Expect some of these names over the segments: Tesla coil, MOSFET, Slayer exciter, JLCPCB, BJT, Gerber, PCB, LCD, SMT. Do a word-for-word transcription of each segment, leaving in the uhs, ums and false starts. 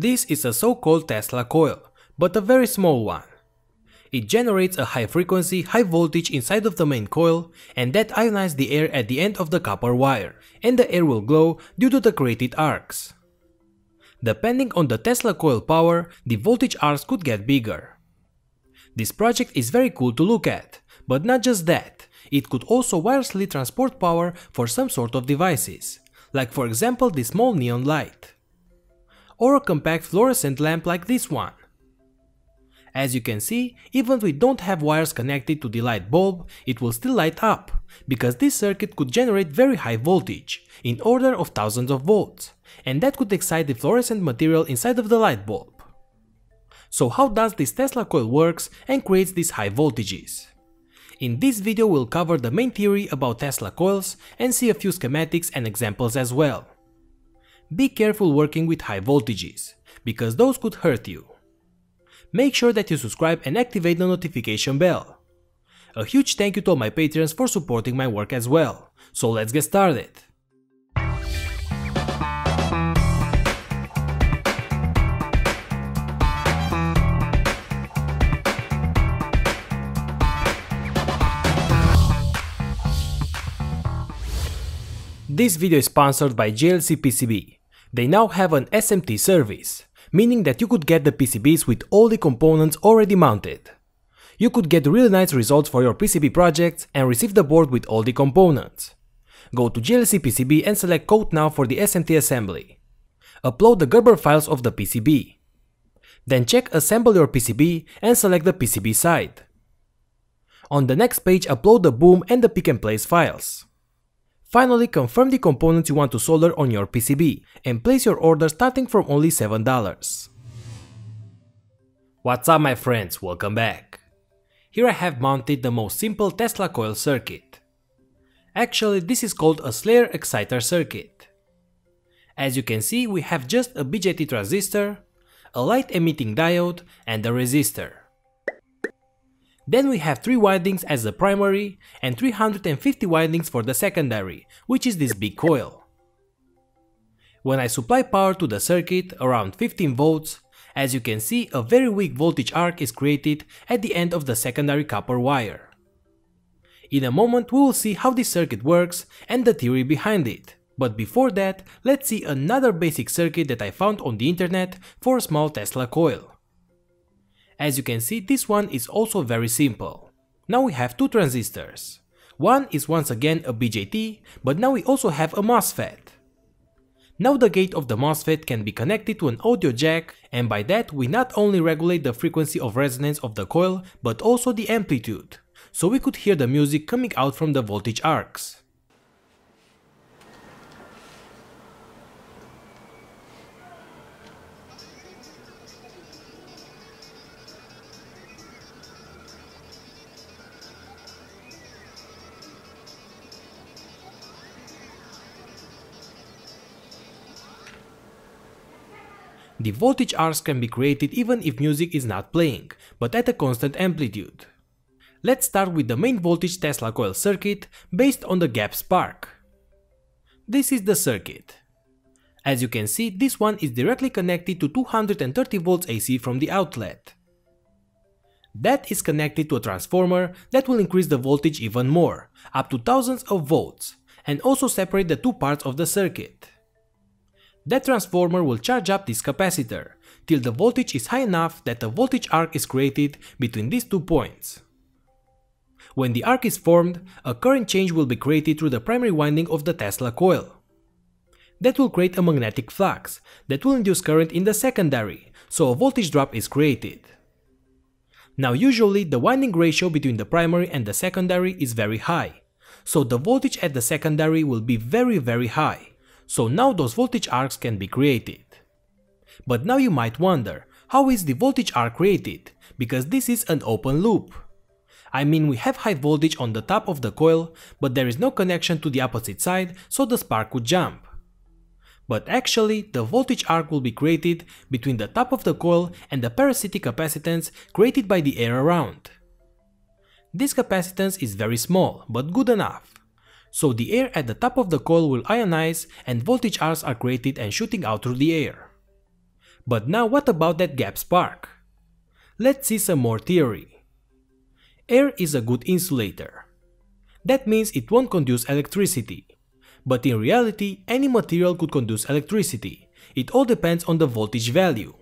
This is a so-called Tesla coil, but a very small one. It generates a high-frequency, high-voltage inside of the main coil, and that ionizes the air at the end of the copper wire, and the air will glow due to the created arcs. Depending on the Tesla coil power, the voltage arcs could get bigger. This project is very cool to look at, but not just that, it could also wirelessly transport power for some sort of devices, like for example this small neon light, or a compact fluorescent lamp like this one. As you can see, even if we don't have wires connected to the light bulb, it will still light up, because this circuit could generate very high voltage, in order of thousands of volts, and that could excite the fluorescent material inside of the light bulb. So how does this Tesla coil works and creates these high voltages? In this video we'll cover the main theory about Tesla coils and see a few schematics and examples as well. Be careful working with high voltages, because those could hurt you. Make sure that you subscribe and activate the notification bell. A huge thank you to all my patrons for supporting my work as well, so let's get started! This video is sponsored by J L C P C B. They now have an S M T service, meaning that you could get the P C Bs with all the components already mounted. You could get really nice results for your P C B projects and receive the board with all the components. Go to J L C P C B and select Code Now for the S M T assembly. Upload the Gerber files of the P C B. Then check Assemble your P C B and select the P C B side. On the next page, upload the boom and the pick and place files. Finally, confirm the components you want to solder on your P C B and place your order starting from only seven dollars. What's up my friends, welcome back. Here I have mounted the most simple Tesla coil circuit. Actually, this is called a Slayer exciter circuit. As you can see, we have just a B J T transistor, a light emitting diode and a resistor. Then we have three windings as the primary and three hundred fifty windings for the secondary, which is this big coil. When I supply power to the circuit, around fifteen volts, as you can see a very weak voltage arc is created at the end of the secondary copper wire. In a moment we will see how this circuit works and the theory behind it, but before that let's see another basic circuit that I found on the internet for a small Tesla coil. As you can see, this one is also very simple. Now we have two transistors. One is once again a B J T, but now we also have a MOSFET. Now the gate of the MOSFET can be connected to an audio jack, and by that we not only regulate the frequency of resonance of the coil, but also the amplitude, so we could hear the music coming out from the voltage arcs. The voltage arcs can be created even if music is not playing, but at a constant amplitude. Let's start with the main voltage Tesla coil circuit based on the gap spark. This is the circuit. As you can see, this one is directly connected to two hundred thirty volts A C from the outlet. That is connected to a transformer that will increase the voltage even more, up to thousands of volts, and also separate the two parts of the circuit. That transformer will charge up this capacitor, till the voltage is high enough that a voltage arc is created between these two points. When the arc is formed, a current change will be created through the primary winding of the Tesla coil. That will create a magnetic flux, that will induce current in the secondary, so a voltage drop is created. Now usually the winding ratio between the primary and the secondary is very high, so the voltage at the secondary will be very very high. So now those voltage arcs can be created. But now you might wonder, how is the voltage arc created? Because this is an open loop. I mean, we have high voltage on the top of the coil, but there is no connection to the opposite side, so the spark would jump. But actually, the voltage arc will be created between the top of the coil and the parasitic capacitance created by the air around. This capacitance is very small, but good enough. So the air at the top of the coil will ionize and voltage arcs are created and shooting out through the air. But now what about that gap spark? Let's see some more theory. Air is a good insulator. That means it won't conduce electricity. But in reality, any material could conduce electricity. It all depends on the voltage value.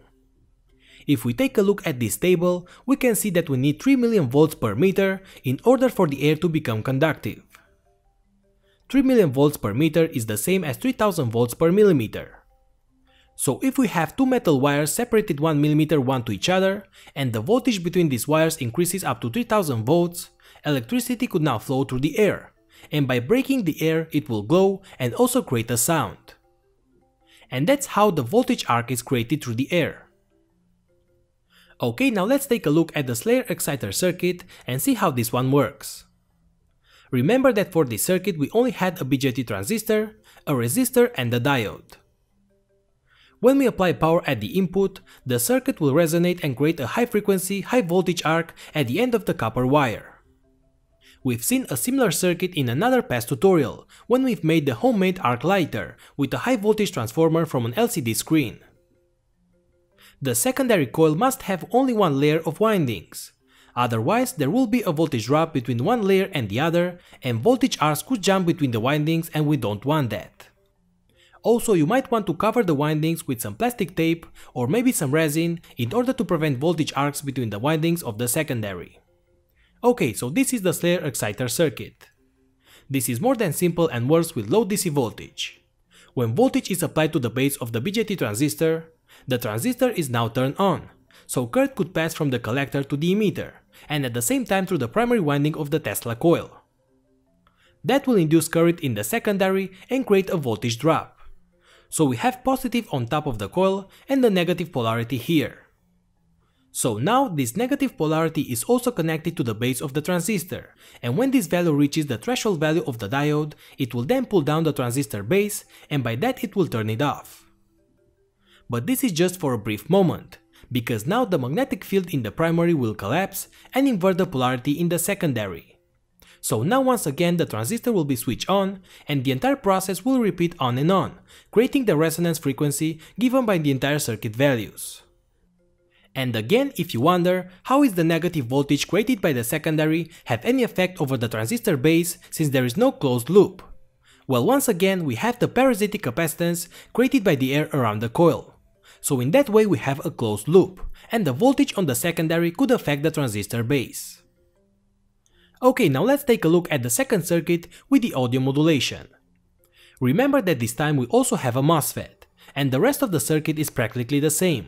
If we take a look at this table, we can see that we need three million volts per meter in order for the air to become conductive. three million volts per meter is the same as three thousand volts per millimeter. So if we have two metal wires separated one millimeter one to each other, and the voltage between these wires increases up to three thousand volts, electricity could now flow through the air, and by breaking the air it will glow and also create a sound. And that's how the voltage arc is created through the air. Okay, now let's take a look at the Slayer exciter circuit and see how this one works. Remember that for this circuit we only had a B J T transistor, a resistor and a diode. When we apply power at the input, the circuit will resonate and create a high frequency, high voltage arc at the end of the copper wire. We've seen a similar circuit in another past tutorial, when we've made the homemade arc lighter with a high voltage transformer from an L C D screen. The secondary coil must have only one layer of windings, otherwise there will be a voltage drop between one layer and the other, and voltage arcs could jump between the windings and we don't want that. Also, you might want to cover the windings with some plastic tape or maybe some resin in order to prevent voltage arcs between the windings of the secondary. Okay, so this is the Slayer exciter circuit. This is more than simple and works with low D C voltage. When voltage is applied to the base of the B J T transistor, the transistor is now turned on, so current could pass from the collector to the emitter, and at the same time through the primary winding of the Tesla coil. That will induce current in the secondary and create a voltage drop. So we have positive on top of the coil and the negative polarity here. So now this negative polarity is also connected to the base of the transistor, and when this value reaches the threshold value of the diode, it will then pull down the transistor base, and by that it will turn it off. But this is just for a brief moment, because now the magnetic field in the primary will collapse and invert the polarity in the secondary. So now once again the transistor will be switched on, and the entire process will repeat on and on, creating the resonance frequency given by the entire circuit values. And again, if you wonder, how is the negative voltage created by the secondary have any effect over the transistor base since there is no closed loop? Well, once again we have the parasitic capacitance created by the air around the coil. So in that way we have a closed loop, and the voltage on the secondary could affect the transistor base. Okay, now let's take a look at the second circuit with the audio modulation. Remember that this time we also have a MOSFET, and the rest of the circuit is practically the same.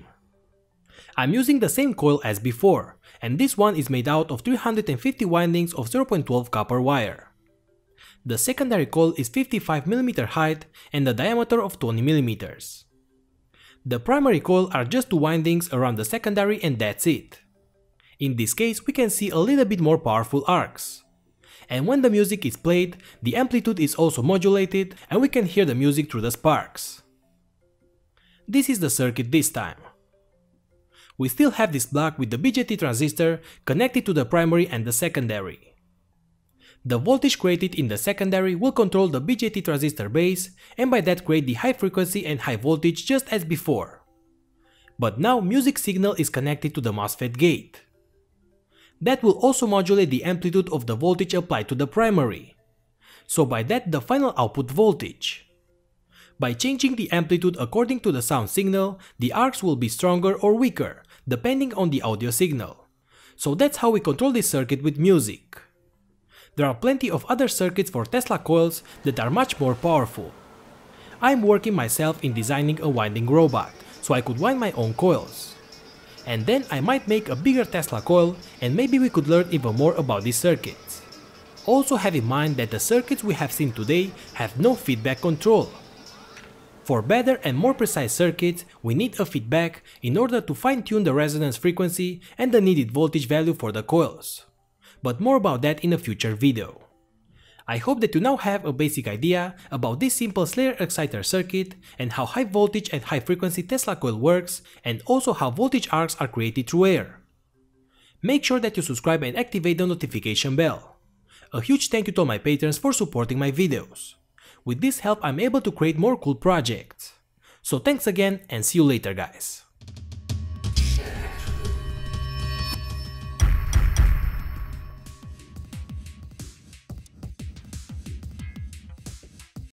I'm using the same coil as before, and this one is made out of three hundred fifty windings of zero point one two copper wire. The secondary coil is fifty-five millimeter height and a diameter of twenty millimeters. The primary coil are just two windings around the secondary and that's it. In this case we can see a little bit more powerful arcs. And when the music is played, the amplitude is also modulated and we can hear the music through the sparks. This is the circuit this time. We still have this block with the B J T transistor connected to the primary and the secondary. The voltage created in the secondary will control the B J T transistor base, and by that create the high frequency and high voltage just as before. But now music signal is connected to the MOSFET gate. That will also modulate the amplitude of the voltage applied to the primary. So by that the final output voltage. By changing the amplitude according to the sound signal, the arcs will be stronger or weaker, depending on the audio signal. So that's how we control this circuit with music. There are plenty of other circuits for Tesla coils that are much more powerful. I'm working myself in designing a winding robot, so I could wind my own coils. And then I might make a bigger Tesla coil, and maybe we could learn even more about these circuits. Also have in mind that the circuits we have seen today have no feedback control. For better and more precise circuits, we need a feedback in order to fine-tune the resonance frequency and the needed voltage value for the coils. But more about that in a future video. I hope that you now have a basic idea about this simple Slayer exciter circuit and how high voltage and high frequency Tesla coil works, and also how voltage arcs are created through air. Make sure that you subscribe and activate the notification bell. A huge thank you to all my patrons for supporting my videos. With this help I'm able to create more cool projects. So thanks again and see you later guys.